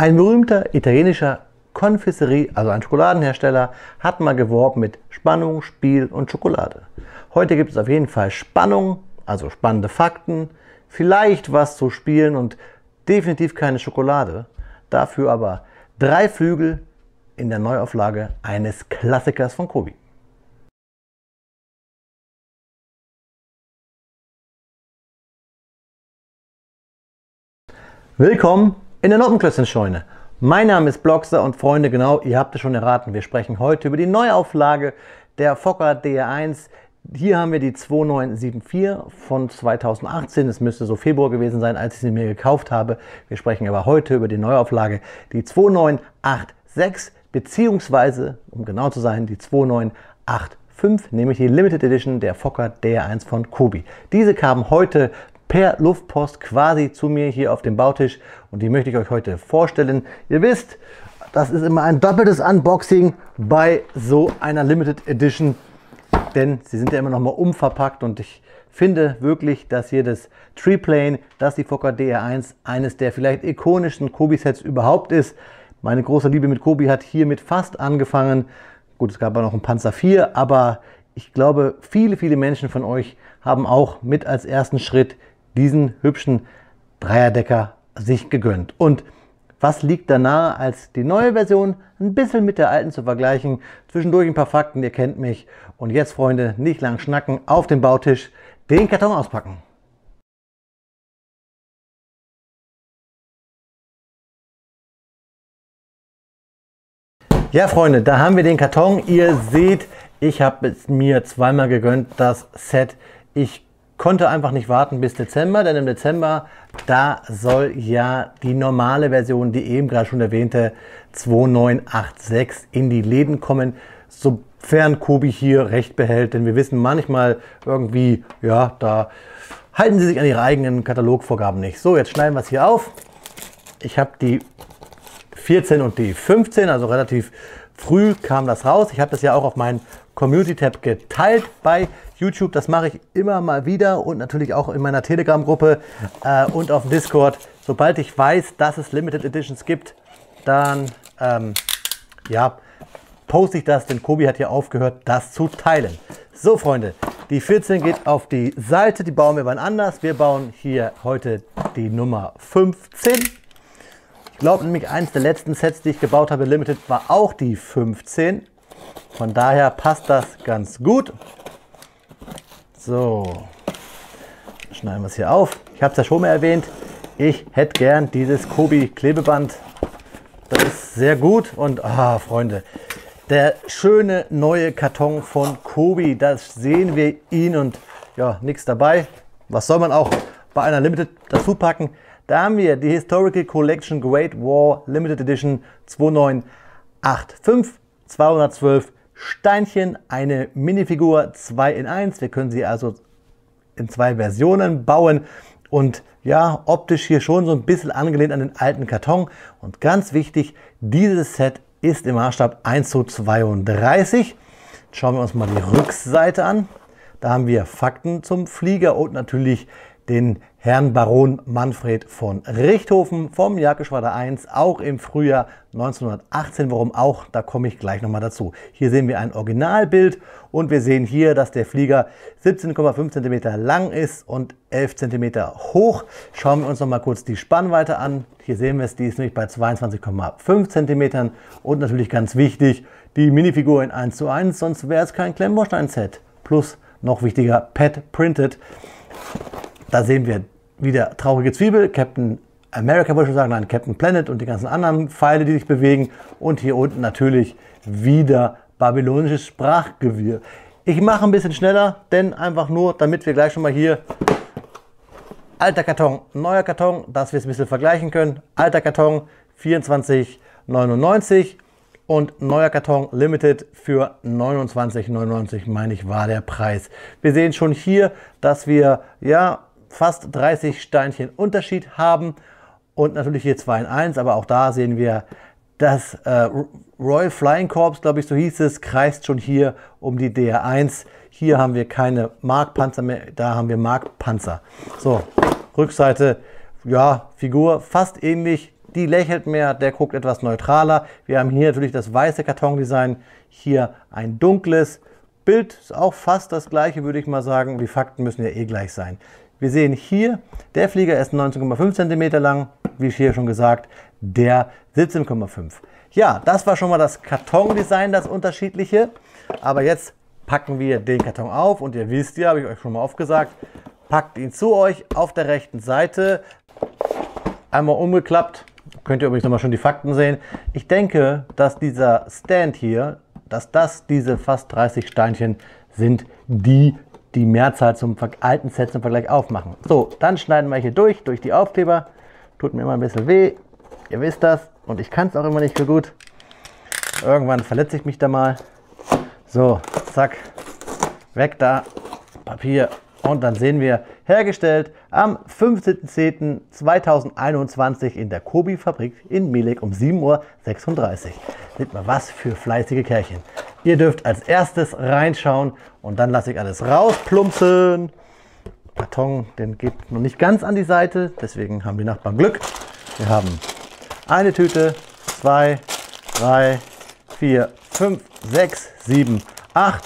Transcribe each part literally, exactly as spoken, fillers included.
Ein berühmter italienischer Konfiserie, also ein Schokoladenhersteller, hat mal geworben mit Spannung, Spiel und Schokolade. Heute gibt es auf jeden Fall Spannung, also spannende Fakten, vielleicht was zu spielen und definitiv keine Schokolade. Dafür aber drei Flügel in der Neuauflage eines Klassikers von Kobi. Willkommen in der Noppenklössenscheune. Mein Name ist BloxxStar und Freunde, genau, ihr habt es schon erraten, wir sprechen heute über die Neuauflage der Fokker D R eins. Hier haben wir die zwei neun sieben vier von zweitausendachtzehn, es müsste so Februar gewesen sein, als ich sie mir gekauft habe. Wir sprechen aber heute über die Neuauflage, die zwei neun acht sechs, beziehungsweise, um genau zu sein, die zwei neun acht fünf, nämlich die Limited Edition der Fokker D R eins von Kobi. Diese kamen heute per Luftpost quasi zu mir hier auf dem Bautisch und die möchte ich euch heute vorstellen. Ihr wisst, das ist immer ein doppeltes Unboxing bei so einer Limited Edition, denn sie sind ja immer noch mal umverpackt und ich finde wirklich, dass hier das Treeplane, dass die Fokker D R eins eines der vielleicht ikonischsten Kobi-Sets überhaupt ist. Meine große Liebe mit Kobi hat hiermit fast angefangen. Gut, es gab ja noch einen Panzer vier, aber ich glaube, viele, viele Menschen von euch haben auch mit als ersten Schritt diesen hübschen Dreierdecker sich gegönnt. Und was liegt da nahe, als die neue Version ein bisschen mit der alten zu vergleichen? Zwischendurch ein paar Fakten, ihr kennt mich. Und jetzt, Freunde, nicht lang schnacken, auf den Bautisch, den Karton auspacken. Ja, Freunde, da haben wir den Karton. Ihr seht, ich habe es mir zweimal gegönnt, das Set. Ich konnte einfach nicht warten bis Dezember, denn im Dezember, da soll ja die normale Version, die eben gerade schon erwähnte, zwei neun acht sechs in die Läden kommen, sofern Kobi hier recht behält. Denn wir wissen manchmal irgendwie, ja, da halten sie sich an ihre eigenen Katalogvorgaben nicht. So, jetzt schneiden wir es hier auf. Ich habe die vierzehn und die fünfzehn, also relativ früh kam das raus. Ich habe das ja auch auf meinen Community-Tab geteilt bei YouTube, das mache ich immer mal wieder und natürlich auch in meiner Telegram-Gruppe äh, und auf dem Discord. Sobald ich weiß, dass es Limited Editions gibt, dann ähm, ja, poste ich das, denn Kobi hat ja aufgehört, das zu teilen. So, Freunde, die vierzehn geht auf die Seite, die bauen wir wann anders. Wir bauen hier heute die Nummer fünfzehn. Ich glaube nämlich, eins der letzten Sets, die ich gebaut habe, Limited, war auch die fünfzehn. Von daher passt das ganz gut. So, schneiden wir es hier auf. Ich habe es ja schon mal erwähnt, ich hätte gern dieses Kobi-Klebeband. Das ist sehr gut und, ah, Freunde, der schöne neue Karton von Kobi, das sehen wir ihn und ja, nichts dabei. Was soll man auch bei einer Limited dazu packen? Da haben wir die Historical Collection Great War Limited Edition zwei neun acht fünf, zweihundertzwölf. Steinchen, eine Minifigur zwei in eins. Wir können sie also in zwei Versionen bauen und ja, optisch hier schon so ein bisschen angelehnt an den alten Karton. Und ganz wichtig, dieses Set ist im Maßstab eins zu zweiunddreißig. Schauen wir uns mal die Rückseite an. Da haben wir Fakten zum Flieger und natürlich den Herrn Baron Manfred von Richthofen vom Jagdgeschwader eins, auch im Frühjahr neunzehnhundertachtzehn, warum auch, da komme ich gleich nochmal dazu. Hier sehen wir ein Originalbild und wir sehen hier, dass der Flieger siebzehn Komma fünf Zentimeter lang ist und elf Zentimeter hoch. Schauen wir uns nochmal kurz die Spannweite an. Hier sehen wir es, die ist nämlich bei zweiundzwanzig Komma fünf Zentimetern und natürlich ganz wichtig, die Minifigur in eins zu eins, sonst wäre es kein Klemmbaustein-Set. Plus, noch wichtiger, Pad Printed. Da sehen wir wieder traurige Zwiebel, Captain America wollte ich schon sagen, nein, Captain Planet und die ganzen anderen Pfeile, die sich bewegen. Und hier unten natürlich wieder babylonisches Sprachgewirr. Ich mache ein bisschen schneller, denn einfach nur, damit wir gleich schon mal hier alter Karton, neuer Karton, dass wir es ein bisschen vergleichen können. Alter Karton vierundzwanzig neunundneunzig und neuer Karton Limited für neunundzwanzig neunundneunzig, meine ich, war der Preis. Wir sehen schon hier, dass wir, ja, fast dreißig Steinchen Unterschied haben und natürlich hier zwei in eins, aber auch da sehen wir, das äh, Royal Flying Corps, glaube ich, so hieß es, kreist schon hier um die D R eins. Hier haben wir keine Markpanzer mehr, da haben wir Markpanzer. So, Rückseite, ja, Figur fast ähnlich, die lächelt mehr, der guckt etwas neutraler. Wir haben hier natürlich das weiße Kartondesign, hier ein dunkles. Bild ist auch fast das gleiche, würde ich mal sagen. Die Fakten müssen ja eh gleich sein. Wir sehen hier, der Flieger ist neunzehn Komma fünf Zentimeter lang, wie hier schon gesagt, der siebzehn Komma fünf. Ja, das war schon mal das Kartondesign, das unterschiedliche. Aber jetzt packen wir den Karton auf und ihr wisst ja, habe ich euch schon mal oft gesagt, packt ihn zu euch auf der rechten Seite. Einmal umgeklappt, könnt ihr übrigens nochmal schon die Fakten sehen. Ich denke, dass dieser Stand hier, dass das diese fast dreißig Steinchen sind, die die Mehrzahl zum alten Set zum Vergleich aufmachen. So, dann schneiden wir hier durch, durch die Aufkleber. Tut mir immer ein bisschen weh, ihr wisst das. Und ich kann es auch immer nicht so gut. Irgendwann verletze ich mich da mal. So, zack, weg da, Papier. Und dann sehen wir, hergestellt am fünfzehnten zehnten zweitausendeinundzwanzig in der Kobi-Fabrik in Milik um sieben Uhr sechsunddreißig. Seht mal, was für fleißige Kerlchen. Ihr dürft als erstes reinschauen und dann lasse ich alles rausplumpsen. Karton, den geht noch nicht ganz an die Seite, deswegen haben die Nachbarn Glück. Wir haben eine Tüte, zwei, drei, vier, fünf, sechs, sieben, acht,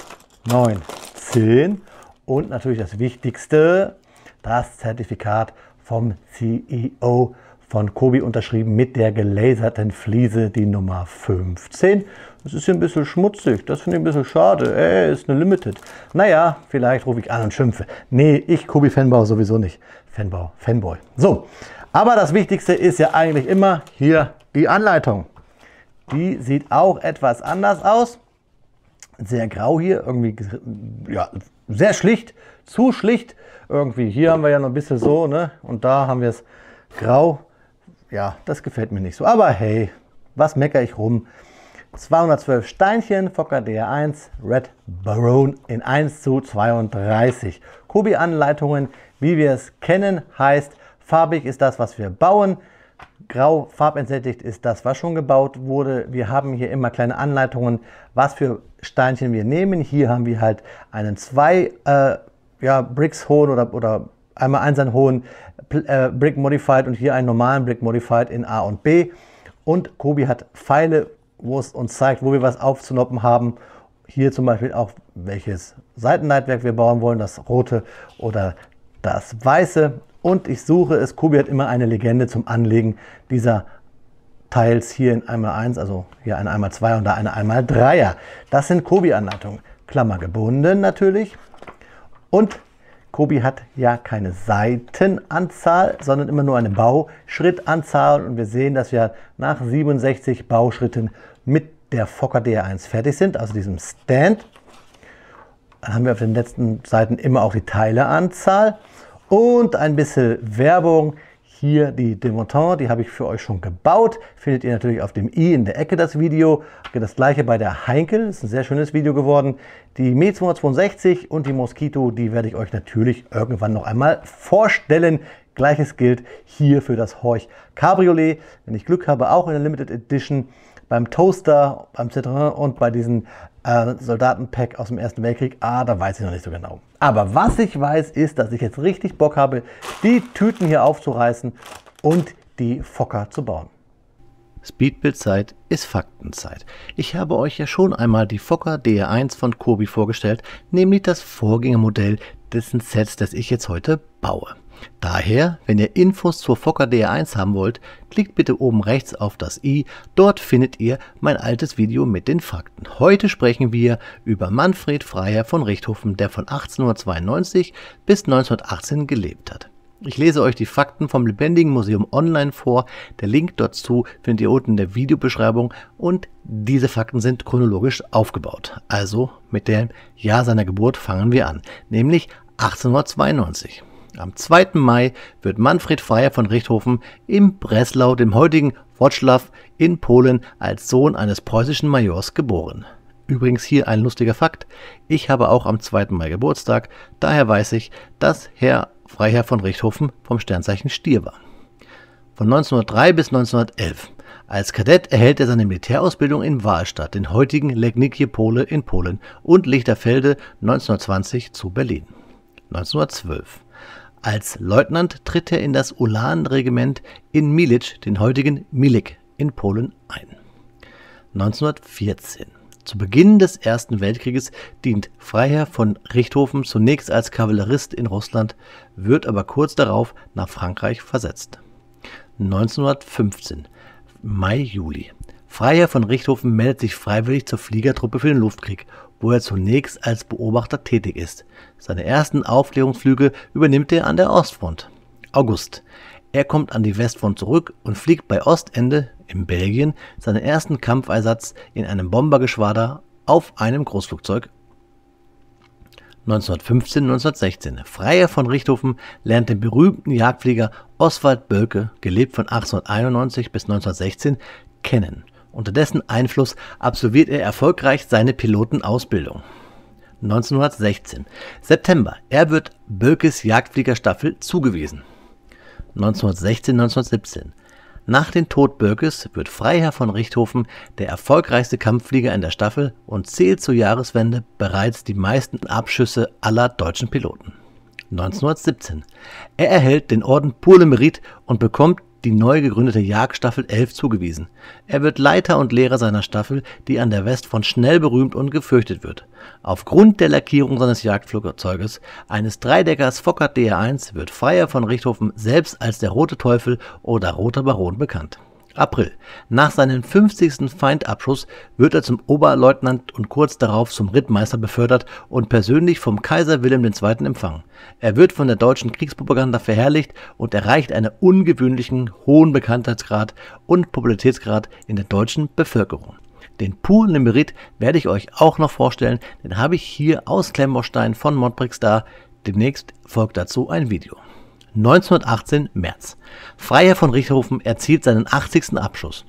neun, zehn und natürlich das Wichtigste, das Zertifikat vom C E O von Kobi unterschrieben mit der gelaserten Fliese, die Nummer fünfzehn. Das ist hier ein bisschen schmutzig, das finde ich ein bisschen schade. Ey, ist eine Limited. Naja, vielleicht rufe ich an und schimpfe. Nee, ich Kobi-Fanbau sowieso nicht. Fanbau, Fanboy. So, aber das Wichtigste ist ja eigentlich immer hier die Anleitung. Die sieht auch etwas anders aus. Sehr grau hier, irgendwie, ja, sehr schlicht, zu schlicht. Irgendwie hier haben wir ja noch ein bisschen so, ne? Und da haben wir es grau. Ja, das gefällt mir nicht so. Aber hey, was meckere ich rum? zweihundertzwölf Steinchen, Fokker D R eins, Red Baron in eins zu zweiunddreißig. Kobi-Anleitungen, wie wir es kennen, heißt, farbig ist das, was wir bauen. Grau farbentsättigt ist das, was schon gebaut wurde. Wir haben hier immer kleine Anleitungen, was für Steinchen wir nehmen. Hier haben wir halt einen zwei äh, ja, Bricks hohen oder, oder einmal eins einen hohen äh, Brick Modified und hier einen normalen Brick Modified in A und B. Und Kobi hat Pfeile, wo es uns zeigt, wo wir was aufzunoppen haben. Hier zum Beispiel auch, welches Seitenleitwerk wir bauen wollen, das rote oder das weiße. Und ich suche es, Kobi hat immer eine Legende zum Anlegen dieser Teils hier in eins mal eins, also hier eine eins mal zwei und da eine eins mal dreier. Das sind Kobi-Anleitungen. Klammer gebunden natürlich. Und Kobi hat ja keine Seitenanzahl, sondern immer nur eine Bauschrittanzahl. Und wir sehen, dass wir nach siebenundsechzig Bauschritten mit der Fokker D R eins fertig sind, also diesem Stand. Dann haben wir auf den letzten Seiten immer auch die Teileanzahl. Und ein bisschen Werbung, hier die Demontant, die habe ich für euch schon gebaut. Findet ihr natürlich auf dem i in der Ecke das Video. Das gleiche bei der Heinkel, ist ein sehr schönes Video geworden. Die Me zweihundertzweiundsechzig und die Mosquito, die werde ich euch natürlich irgendwann noch einmal vorstellen. Gleiches gilt hier für das Horch Cabriolet. Wenn ich Glück habe, auch in der Limited Edition. Beim Toaster, beim Citroën und bei diesen äh, Soldatenpack aus dem Ersten Weltkrieg. Ah, da weiß ich noch nicht so genau. Aber was ich weiß, ist, dass ich jetzt richtig Bock habe, die Tüten hier aufzureißen und die Fokker zu bauen. Speedbildzeit ist Faktenzeit. Ich habe euch ja schon einmal die Fokker D R eins von Kobi vorgestellt, nämlich das Vorgängermodell dessen Sets, das ich jetzt heute baue. Daher, wenn ihr Infos zur Fokker D R eins haben wollt, klickt bitte oben rechts auf das i, dort findet ihr mein altes Video mit den Fakten. Heute sprechen wir über Manfred Freiherr von Richthofen, der von achtzehnhundertzweiundneunzig bis neunzehnhundertachtzehn gelebt hat. Ich lese euch die Fakten vom Lebendigen Museum online vor, der Link dazu findet ihr unten in der Videobeschreibung und diese Fakten sind chronologisch aufgebaut. Also mit dem Jahr seiner Geburt fangen wir an, nämlich achtzehnhundertzweiundneunzig. Am zweiten Mai wird Manfred Freiherr von Richthofen im Breslau, dem heutigen Wroclaw in Polen, als Sohn eines preußischen Majors geboren. Übrigens hier ein lustiger Fakt, ich habe auch am zweiten Mai Geburtstag, daher weiß ich, dass Herr Freiherr von Richthofen vom Sternzeichen Stier war. Von neunzehnhundertdrei bis neunzehnhundertelf. Als Kadett erhält er seine Militärausbildung in Wals statt, den heutigen Legnickie Pole in Polen und Lichterfelde neunzehnhundertzwanzig zu Berlin. neunzehnhundertzwölf. Als Leutnant tritt er in das Ulan-Regiment in Milicz, den heutigen Milik, in Polen ein. neunzehnhundertvierzehn. Zu Beginn des Ersten Weltkrieges dient Freiherr von Richthofen zunächst als Kavallerist in Russland, wird aber kurz darauf nach Frankreich versetzt. neunzehnhundertfünfzehn. Mai-Juli. Freiherr von Richthofen meldet sich freiwillig zur Fliegertruppe für den Luftkrieg, wo er zunächst als Beobachter tätig ist. Seine ersten Aufklärungsflüge übernimmt er an der Ostfront. August. Er kommt an die Westfront zurück und fliegt bei Ostende in Belgien seinen ersten Kampfeinsatz in einem Bombergeschwader auf einem Großflugzeug. neunzehnhundertfünfzehn bis neunzehnhundertsechzehn. Freiherr von Richthofen lernt den berühmten Jagdflieger Oswald Boelcke, gelebt von achtzehnhunderteinundneunzig bis neunzehnhundertsechzehn, kennen. Unter dessen Einfluss absolviert er erfolgreich seine Pilotenausbildung. neunzehnhundertsechzehn. September. Er wird Boelckes Jagdfliegerstaffel zugewiesen. neunzehnhundertsechzehn bis neunzehnhundertsiebzehn. Nach dem Tod Boelckes wird Freiherr von Richthofen der erfolgreichste Kampfflieger in der Staffel und zählt zur Jahreswende bereits die meisten Abschüsse aller deutschen Piloten. neunzehnhundertsiebzehn. Er erhält den Orden Pour le Mérite und bekommt die neu gegründete Jagdstaffel elf zugewiesen. Er wird Leiter und Lehrer seiner Staffel, die an der Westfront schnell berühmt und gefürchtet wird. Aufgrund der Lackierung seines Jagdflugzeuges, eines Dreideckers Fokker D R eins, wird Freiherr von Richthofen selbst als der Rote Teufel oder Roter Baron bekannt. April. Nach seinem fünfzigsten Feindabschuss wird er zum Oberleutnant und kurz darauf zum Rittmeister befördert und persönlich vom Kaiser Wilhelm der Zweite empfangen. Er wird von der deutschen Kriegspropaganda verherrlicht und erreicht einen ungewöhnlichen hohen Bekanntheitsgrad und Popularitätsgrad in der deutschen Bevölkerung. Den Pour le Mérite werde ich euch auch noch vorstellen, den habe ich hier aus Klemmbaustein von Montbrix da. Demnächst folgt dazu ein Video. neunzehnhundertachtzehn, März. Freiherr von Richthofen erzielt seinen achtzigsten Abschuss.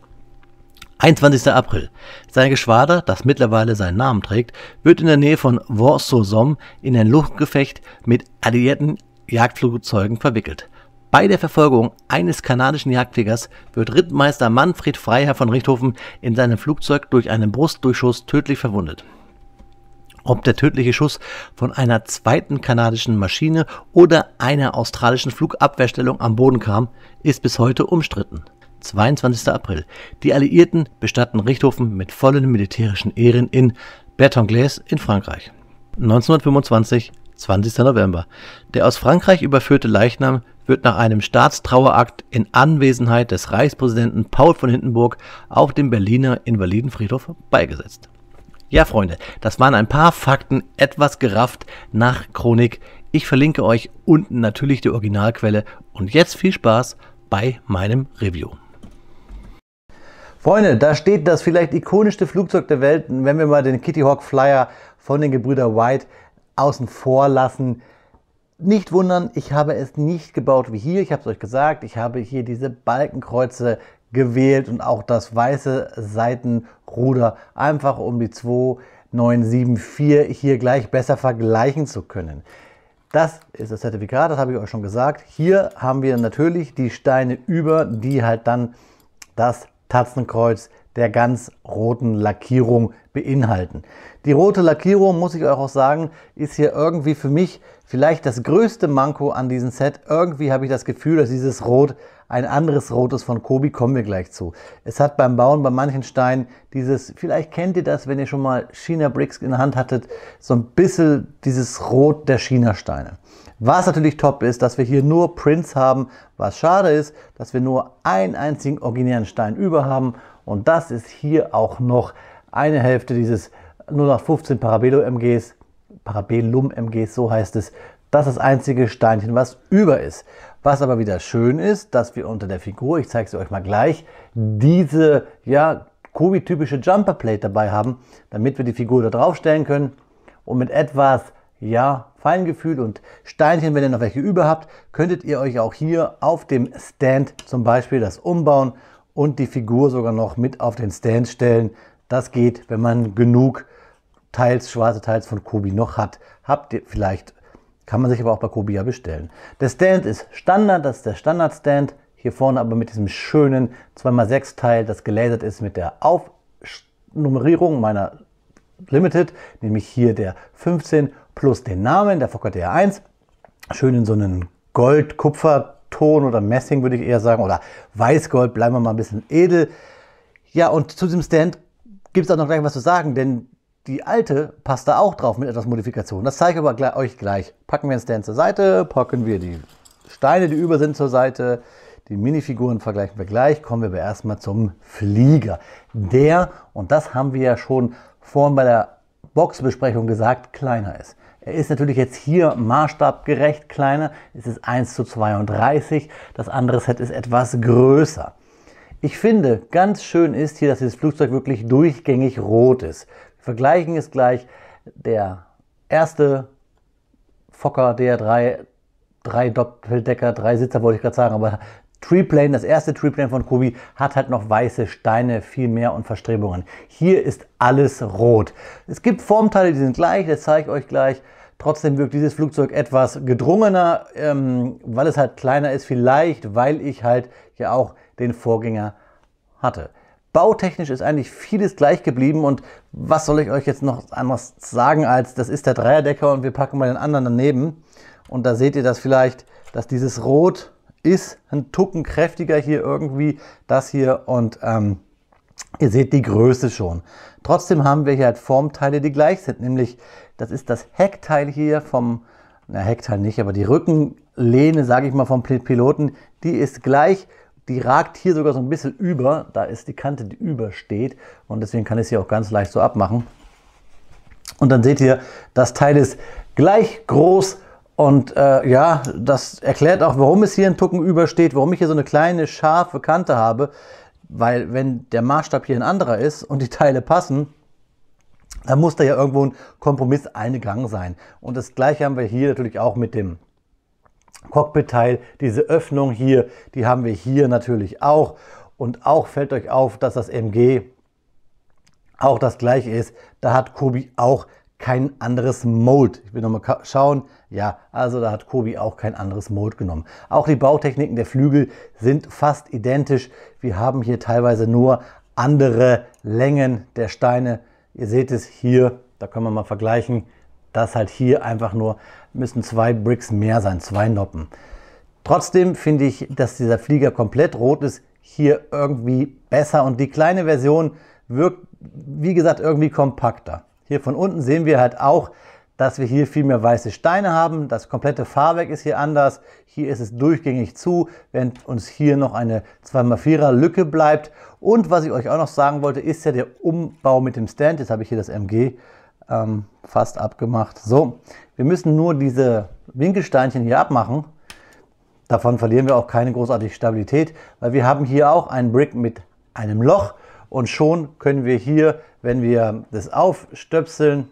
einundzwanzigster April. Sein Geschwader, das mittlerweile seinen Namen trägt, wird in der Nähe von Vaux-sur-Somme in ein Luftgefecht mit alliierten Jagdflugzeugen verwickelt. Bei der Verfolgung eines kanadischen Jagdfliegers wird Rittmeister Manfred Freiherr von Richthofen in seinem Flugzeug durch einen Brustdurchschuss tödlich verwundet. Ob der tödliche Schuss von einer zweiten kanadischen Maschine oder einer australischen Flugabwehrstellung am Boden kam, ist bis heute umstritten. zweiundzwanzigster April. Die Alliierten bestatten Richthofen mit vollen militärischen Ehren in Bertangles in Frankreich. neunzehnhundertfünfundzwanzig, zwanzigster November. Der aus Frankreich überführte Leichnam wird nach einem Staatstrauerakt in Anwesenheit des Reichspräsidenten Paul von Hindenburg auf dem Berliner Invalidenfriedhof beigesetzt. Ja, Freunde, das waren ein paar Fakten, etwas gerafft nach Chronik. Ich verlinke euch unten natürlich die Originalquelle und jetzt viel Spaß bei meinem Review. Freunde, da steht das vielleicht ikonischste Flugzeug der Welt, wenn wir mal den Kitty Hawk Flyer von den Gebrüder White außen vor lassen. Nicht wundern, ich habe es nicht gebaut wie hier, ich habe es euch gesagt, ich habe hier diese Balkenkreuze gewählt und auch das weiße Seitenruder, einfach um die zwei neun sieben vier hier gleich besser vergleichen zu können. Das ist das Zertifikat, das habe ich euch schon gesagt. Hier haben wir natürlich die Steine über, die halt dann das Tatzenkreuz der ganz roten Lackierung beinhalten. Die rote Lackierung, muss ich euch auch sagen, ist hier irgendwie für mich vielleicht das größte Manko an diesem Set. Irgendwie habe ich das Gefühl, dass dieses Rot ein anderes Rot ist von Kobi, kommen wir gleich zu. Es hat beim Bauen bei manchen Steinen dieses, vielleicht kennt ihr das, wenn ihr schon mal China Bricks in der Hand hattet, so ein bisschen dieses Rot der China Steine. Was natürlich top ist, dass wir hier nur Prints haben, was schade ist, dass wir nur einen einzigen originären Stein über haben. Und das ist hier auch noch eine Hälfte dieses null acht fünfzehn Parabellum M Gs, Parabellum M Gs, so heißt es, das ist das einzige Steinchen, was über ist. Was aber wieder schön ist, dass wir unter der Figur, ich zeige es euch mal gleich, diese ja, Kobi-typische Jumperplate dabei haben, damit wir die Figur da drauf stellen können und mit etwas ja, Feingefühl und Steinchen, wenn ihr noch welche über habt, könntet ihr euch auch hier auf dem Stand zum Beispiel das umbauen und die Figur sogar noch mit auf den Stand stellen. Das geht, wenn man genug teils schwarze Teils von Kobi noch hat. Habt ihr vielleicht, kann man sich aber auch bei Kobi ja bestellen. Der Stand ist Standard, das ist der Standard-Stand. Hier vorne aber mit diesem schönen zwei mal sechs Teil, das gelasert ist mit der Aufnummerierung meiner Limited, nämlich hier der fünfzehn plus den Namen, der Fokker D R eins. Schön in so einen Gold, Kupfer, Ton oder Messing, würde ich eher sagen, oder Weißgold, bleiben wir mal ein bisschen edel. Ja, und zu diesem Stand gibt es auch noch gleich was zu sagen, denn die alte passt da auch drauf mit etwas Modifikation. Das zeige ich aber euch gleich. Packen wir den Stand zur Seite, packen wir die Steine, die über sind, zur Seite. Die Minifiguren vergleichen wir gleich. Kommen wir aber erstmal zum Flieger. Der, und das haben wir ja schon vorhin bei der Boxbesprechung gesagt, kleiner ist. Er ist natürlich jetzt hier maßstabgerecht kleiner. Es ist eins zu zweiunddreißig. Das andere Set ist etwas größer. Ich finde, ganz schön ist hier, dass dieses Flugzeug wirklich durchgängig rot ist. Wir vergleichen es gleich. Der erste Fokker D R drei, drei Doppeldecker, drei Sitzer wollte ich gerade sagen, aber Treeplane, das erste Treeplane von Kobi, hat halt noch weiße Steine, viel mehr und Verstrebungen. Hier ist alles rot. Es gibt Formteile, die sind gleich, das zeige ich euch gleich. Trotzdem wirkt dieses Flugzeug etwas gedrungener, ähm, weil es halt kleiner ist, vielleicht, weil ich halt ja auch den Vorgänger hatte. Bautechnisch ist eigentlich vieles gleich geblieben und was soll ich euch jetzt noch anders sagen, als das ist der Dreierdecker und wir packen mal den anderen daneben. Und da seht ihr das vielleicht, dass dieses Rot ist ein Tucken kräftiger hier irgendwie, das hier, und ähm, ihr seht die Größe schon. Trotzdem haben wir hier halt Formteile, die gleich sind, nämlich das ist das Heckteil hier vom, na Heckteil nicht, aber die Rückenlehne, sage ich mal, vom Piloten, die ist gleich, die ragt hier sogar so ein bisschen über, da ist die Kante, die übersteht und deswegen kann ich sie auch ganz leicht so abmachen. Und dann seht ihr, das Teil ist gleich groß. Und äh, ja, das erklärt auch, warum es hier ein Tucken übersteht, warum ich hier so eine kleine, scharfe Kante habe. Weil wenn der Maßstab hier ein anderer ist und die Teile passen, dann muss da ja irgendwo ein Kompromiss eingegangen sein. Und das Gleiche haben wir hier natürlich auch mit dem Cockpit-Teil. Diese Öffnung hier, die haben wir hier natürlich auch. Und auch fällt euch auf, dass das M G auch das Gleiche ist. Da hat Kobi auch kein anderes Mold. Ich will nochmal schauen. Ja, also da hat Kobi auch kein anderes Mold genommen. Auch die Bautechniken der Flügel sind fast identisch. Wir haben hier teilweise nur andere Längen der Steine. Ihr seht es hier, da können wir mal vergleichen. Das halt hier einfach nur, müssen zwei Bricks mehr sein, zwei Noppen. Trotzdem finde ich, dass dieser Flieger komplett rot ist, hier irgendwie besser. Und die kleine Version wirkt, wie gesagt, irgendwie kompakter. Hier von unten sehen wir halt auch, dass wir hier viel mehr weiße Steine haben. Das komplette Fahrwerk ist hier anders. Hier ist es durchgängig zu, während uns hier noch eine zwei mal vierer Lücke bleibt. Und was ich euch auch noch sagen wollte, ist ja der Umbau mit dem Stand. Jetzt habe ich hier das M G ähm, fast abgemacht. So, wir müssen nur diese Winkelsteinchen hier abmachen. Davon verlieren wir auch keine großartige Stabilität, weil wir haben hier auch einen Brick mit einem Loch. Und schon können wir hier, wenn wir das aufstöpseln,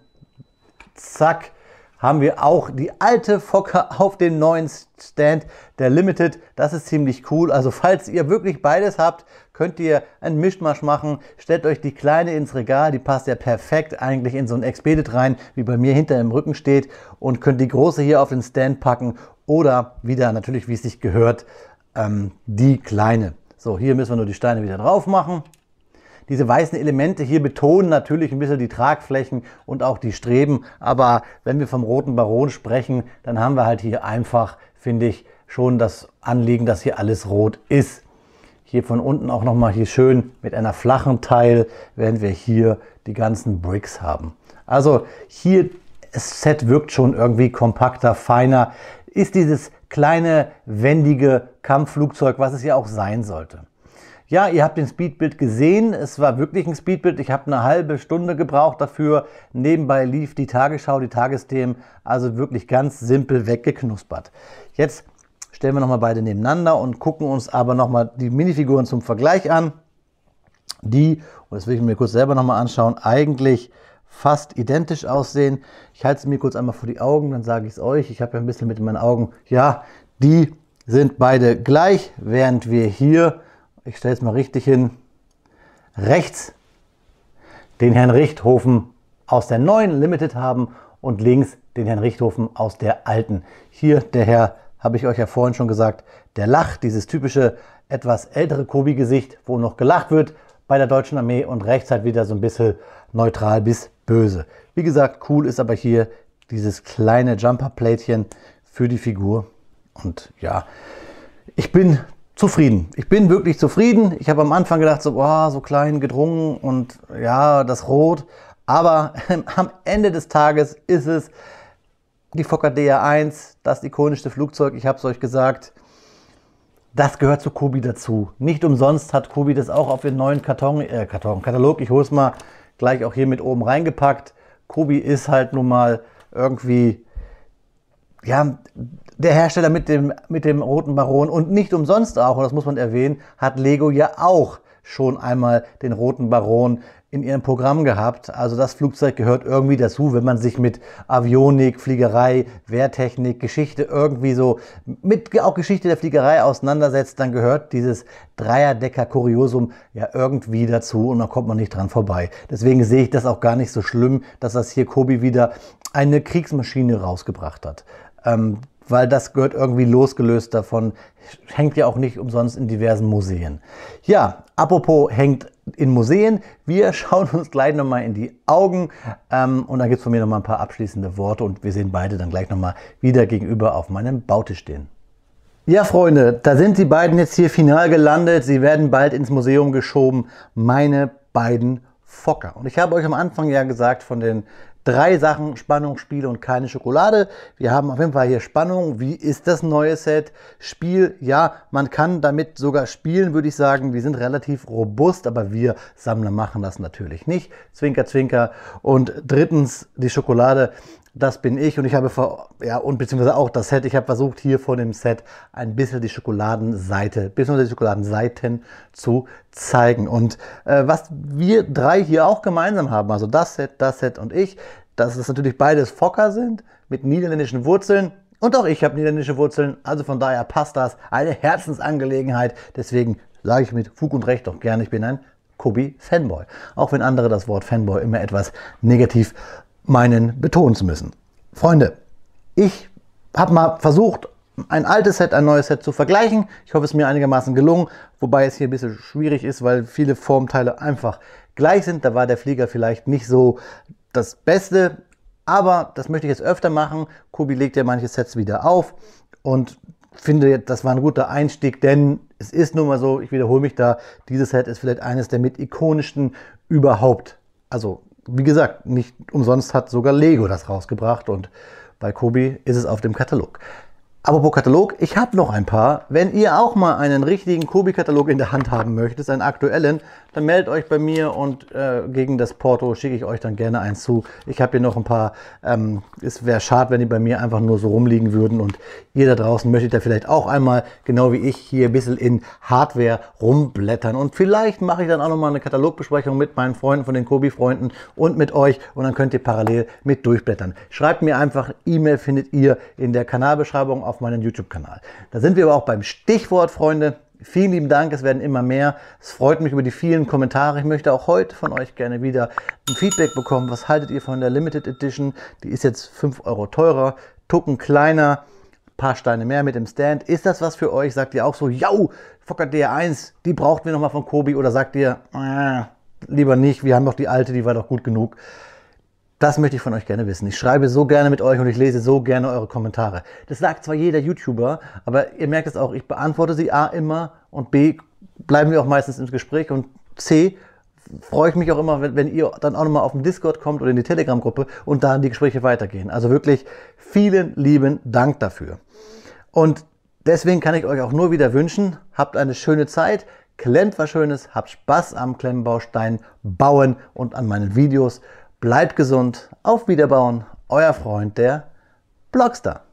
zack, haben wir auch die alte Fokker auf dem neuen Stand, der Limited. Das ist ziemlich cool. Also falls ihr wirklich beides habt, könnt ihr einen Mischmasch machen. Stellt euch die kleine ins Regal, die passt ja perfekt eigentlich in so ein Expedit rein, wie bei mir hinter im Rücken steht. Und könnt die große hier auf den Stand packen oder wieder natürlich, wie es sich gehört, ähm, die kleine. So, hier müssen wir nur die Steine wieder drauf machen. Diese weißen Elemente hier betonen natürlich ein bisschen die Tragflächen und auch die Streben. Aber wenn wir vom Roten Baron sprechen, dann haben wir halt hier einfach, finde ich, schon das Anliegen, dass hier alles rot ist. Hier von unten auch nochmal hier schön mit einer flachen Teil, während wir hier die ganzen Bricks haben. Also hier, das Set wirkt schon irgendwie kompakter, feiner. Ist dieses kleine, wendige Kampfflugzeug, was es ja auch sein sollte. Ja, ihr habt den Speedbuild gesehen. Es war wirklich ein Speedbuild. Ich habe eine halbe Stunde gebraucht dafür. Nebenbei lief die Tagesschau, die Tagesthemen. Also wirklich ganz simpel weggeknuspert. Jetzt stellen wir nochmal beide nebeneinander und gucken uns aber nochmal die Minifiguren zum Vergleich an. Die, und das will ich mir kurz selber nochmal anschauen, eigentlich fast identisch aussehen. Ich halte es mir kurz einmal vor die Augen, dann sage ich es euch. Ich habe ja ein bisschen mit meinen Augen, ja, die sind beide gleich, während wir hier... Ich stelle es mal richtig hin, rechts den Herrn Richthofen aus der neuen Limited haben und links den Herrn Richthofen aus der alten. Hier der Herr, habe ich euch ja vorhin schon gesagt, der lacht, dieses typische etwas ältere Kobi-Gesicht, wo noch gelacht wird bei der deutschen Armee, und rechts halt wieder so ein bisschen neutral bis böse. Wie gesagt, cool ist aber hier dieses kleine Jumper-Plätchen für die Figur Und ja, ich bin zufrieden. Ich bin wirklich zufrieden. Ich habe am Anfang gedacht, so, oh, so klein gedrungen und ja, das Rot. Aber am Ende des Tages ist es die Fokker D R eins, das ikonischste Flugzeug. Ich habe es euch gesagt, das gehört zu Kobi dazu. Nicht umsonst hat Kobi das auch auf den neuen Karton, äh, Karton, Katalog, ich hole es mal gleich auch hier mit oben reingepackt. Kobi ist halt nun mal irgendwie, ja, der Hersteller mit dem, mit dem Roten Baron, und nicht umsonst auch, und das muss man erwähnen, hat Lego ja auch schon einmal den Roten Baron in ihrem Programm gehabt. Also das Flugzeug gehört irgendwie dazu, wenn man sich mit Avionik, Fliegerei, Wehrtechnik, Geschichte irgendwie so, mit auch Geschichte der Fliegerei auseinandersetzt, dann gehört dieses Dreierdecker-Kuriosum ja irgendwie dazu und da kommt man nicht dran vorbei. Deswegen sehe ich das auch gar nicht so schlimm, dass das hier Kobi wieder eine Kriegsmaschine rausgebracht hat. Ähm, weil das gehört irgendwie losgelöst davon, hängt ja auch nicht umsonst in diversen Museen. Ja, apropos hängt in Museen, wir schauen uns gleich nochmal in die Augen ähm, und dann gibt es von mir nochmal ein paar abschließende Worte und wir sehen beide dann gleich nochmal wieder gegenüber auf meinem Bautisch stehen. Ja, Freunde, da sind die beiden jetzt hier final gelandet, sie werden bald ins Museum geschoben, meine beiden Fokker. Und ich habe euch am Anfang ja gesagt von den drei Sachen, Spannung, Spiele und keine Schokolade. Wir haben auf jeden Fall hier Spannung. Wie ist das neue Set? Spiel, ja, man kann damit sogar spielen, würde ich sagen. Wir sind relativ robust, aber wir Sammler machen das natürlich nicht. Zwinker, zwinker. Und drittens, die Schokolade, das bin ich. Und ich habe, vor, ja, und beziehungsweise auch das Set, ich habe versucht, hier von dem Set ein bisschen die Schokoladenseite, beziehungsweise die Schokoladenseiten zu zeigen. Und äh, was wir drei hier auch gemeinsam haben, also das Set, das Set und ich, dass es natürlich beides Fokker sind mit niederländischen Wurzeln und auch ich habe niederländische Wurzeln, also von daher passt das, eine Herzensangelegenheit, deswegen sage ich mit Fug und Recht doch gerne, ich bin ein Kobi-Fanboy, auch wenn andere das Wort Fanboy immer etwas negativ meinen, betonen zu müssen. Freunde, ich habe mal versucht, ein altes Set, ein neues Set zu vergleichen, ich hoffe es ist mir einigermaßen gelungen, wobei es hier ein bisschen schwierig ist, weil viele Formteile einfach gleich sind, da war der Flieger vielleicht nicht so das Beste, aber das möchte ich jetzt öfter machen. Kobi legt ja manche Sets wieder auf und finde, das war ein guter Einstieg, denn es ist nun mal so, ich wiederhole mich da, dieses Set ist vielleicht eines der mit ikonischsten überhaupt. Also, wie gesagt, nicht umsonst hat sogar Lego das rausgebracht und bei Kobi ist es auf dem Katalog. Apropos Katalog, ich habe noch ein paar. Wenn ihr auch mal einen richtigen Kobi-Katalog in der Hand haben möchtet, einen aktuellen, dann meldet euch bei mir und äh, gegen das Porto schicke ich euch dann gerne eins zu. Ich habe hier noch ein paar, ähm, es wäre schade, wenn die bei mir einfach nur so rumliegen würden und ihr da draußen möchtet da vielleicht auch einmal, genau wie ich, hier ein bisschen in Hardware rumblättern. Und vielleicht mache ich dann auch nochmal eine Katalogbesprechung mit meinen Freunden von den Kobi-Freunden und mit euch und dann könnt ihr parallel mit durchblättern. Schreibt mir einfach, E-Mail findet ihr in der Kanalbeschreibung auf meinem YouTube-Kanal. Da sind wir aber auch beim Stichwort, Freunde. Vielen lieben Dank, es werden immer mehr. Es freut mich über die vielen Kommentare. Ich möchte auch heute von euch gerne wieder ein Feedback bekommen. Was haltet ihr von der Limited Edition? Die ist jetzt fünf Euro teurer, Tucken kleiner, paar Steine mehr mit dem Stand. Ist das was für euch? Sagt ihr auch so, jau, Fokker D R eins, die brauchten wir nochmal von Kobi? Oder sagt ihr, äh, lieber nicht, wir haben doch die alte, die war doch gut genug. Das möchte ich von euch gerne wissen. Ich schreibe so gerne mit euch und ich lese so gerne eure Kommentare. Das sagt zwar jeder YouTuber, aber ihr merkt es auch, ich beantworte sie A immer und B bleiben wir auch meistens im Gespräch und C freue ich mich auch immer, wenn, wenn ihr dann auch nochmal auf den Discord kommt oder in die Telegram-Gruppe und da die Gespräche weitergehen. Also wirklich vielen lieben Dank dafür. Und deswegen kann ich euch auch nur wieder wünschen, habt eine schöne Zeit, klemmt was Schönes, habt Spaß am Klemmbaustein bauen und an meinen Videos. Bleibt gesund, auf Wiederbauen, euer Freund, der BloxxStar.